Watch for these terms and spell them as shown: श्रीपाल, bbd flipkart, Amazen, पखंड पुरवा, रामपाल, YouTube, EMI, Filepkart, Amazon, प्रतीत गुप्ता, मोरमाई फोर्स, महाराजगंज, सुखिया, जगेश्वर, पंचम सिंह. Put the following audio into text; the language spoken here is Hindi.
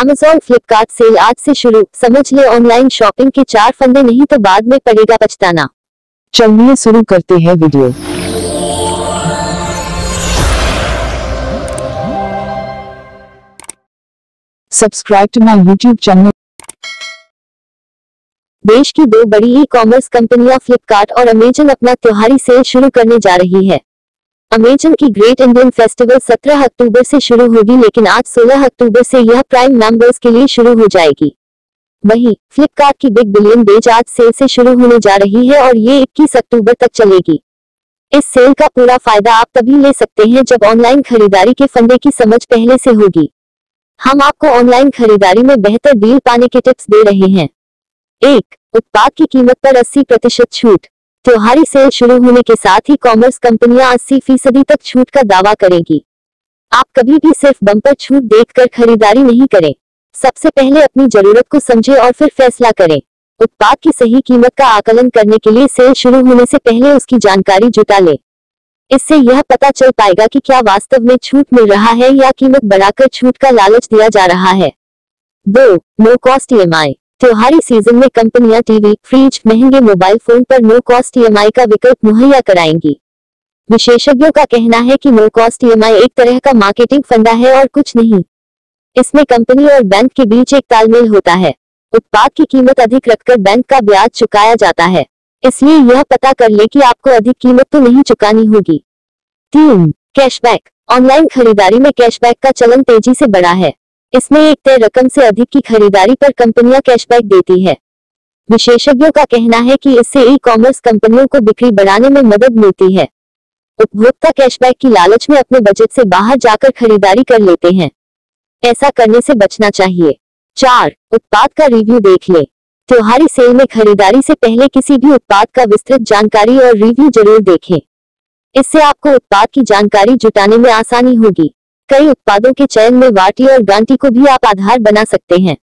Amazon फ्लिपकार्ट सेल आज से शुरू, समझ ले ऑनलाइन शॉपिंग के चार फंदे, नहीं तो बाद में पड़ेगा पछताना। चलिए शुरू करते हैं video. Subscribe to my YouTube channel. देश की दो बड़ी ई कॉमर्स कंपनियां फ्लिपकार्ट और अमेजन अपना त्योहारी सेल शुरू करने जा रही है। अमेजन की ग्रेट इंडियन फेस्टिवल 17 अक्टूबर से शुरू होगी, लेकिन आज 16 अक्टूबर से यह प्राइम मेंबर्स के लिए शुरू हो जाएगी। वहीं फ्लिपकार्ट की बिग बिलियन डेज आज सेल से शुरू होने जा रही है और ये 21 अक्टूबर तक चलेगी। इस सेल का पूरा फायदा आप तभी ले सकते हैं जब ऑनलाइन खरीदारी के फंदे की समझ पहले से होगी। हम आपको ऑनलाइन खरीदारी में बेहतर डील पाने के टिप्स दे रहे हैं। 1. उत्पाद की कीमत पर 80% छूट। त्योहारी सेल शुरू होने के साथ ही कॉमर्स कंपनियां 80% तक छूट का दावा करेंगी। आप कभी भी सिर्फ बम्पर छूट देखकर खरीदारी नहीं करें। सबसे पहले अपनी जरूरत को समझें और फिर फैसला करें। उत्पाद की सही कीमत का आकलन करने के लिए सेल शुरू होने से पहले उसकी जानकारी जुटा लें। इससे यह पता चल पाएगा कि क्या वास्तव में छूट मिल रहा है या कीमत बढ़ाकर छूट का लालच दिया जा रहा है। 2. No cost EMI। त्योहारी सीजन में कंपनियां टीवी, फ्रिज, महंगे मोबाइल फोन पर नो कॉस्ट EMI का विकल्प मुहैया कराएंगी। विशेषज्ञों का कहना है कि नो कॉस्ट EMI एक तरह का मार्केटिंग फंडा है और कुछ नहीं। इसमें कंपनी और बैंक के बीच एक तालमेल होता है। उत्पाद की कीमत अधिक रखकर बैंक का ब्याज चुकाया जाता है, इसलिए यह पता कर ले कि आपको अधिक कीमत तो नहीं चुकानी होगी। 3. कैशबैक। ऑनलाइन खरीदारी में कैशबैक का चलन तेजी से बढ़ा है। इसमें एक तय रकम से अधिक की खरीदारी पर कंपनियां कैशबैक देती है। विशेषज्ञों का कहना है कि इससे ई कॉमर्स कंपनियों को बिक्री बढ़ाने में मदद मिलती है। उपभोक्ता कैशबैक की लालच में अपने बजट से बाहर जाकर खरीदारी कर लेते हैं। ऐसा करने से बचना चाहिए। 4. उत्पाद का रिव्यू देख ले। त्योहारी सेल में खरीदारी से पहले किसी भी उत्पाद का विस्तृत जानकारी और रिव्यू जरूर देखें। इससे आपको उत्पाद की जानकारी जुटाने में आसानी होगी। कई उत्पादों के चयन में वारंटी और गारंटी को भी आप आधार बना सकते हैं।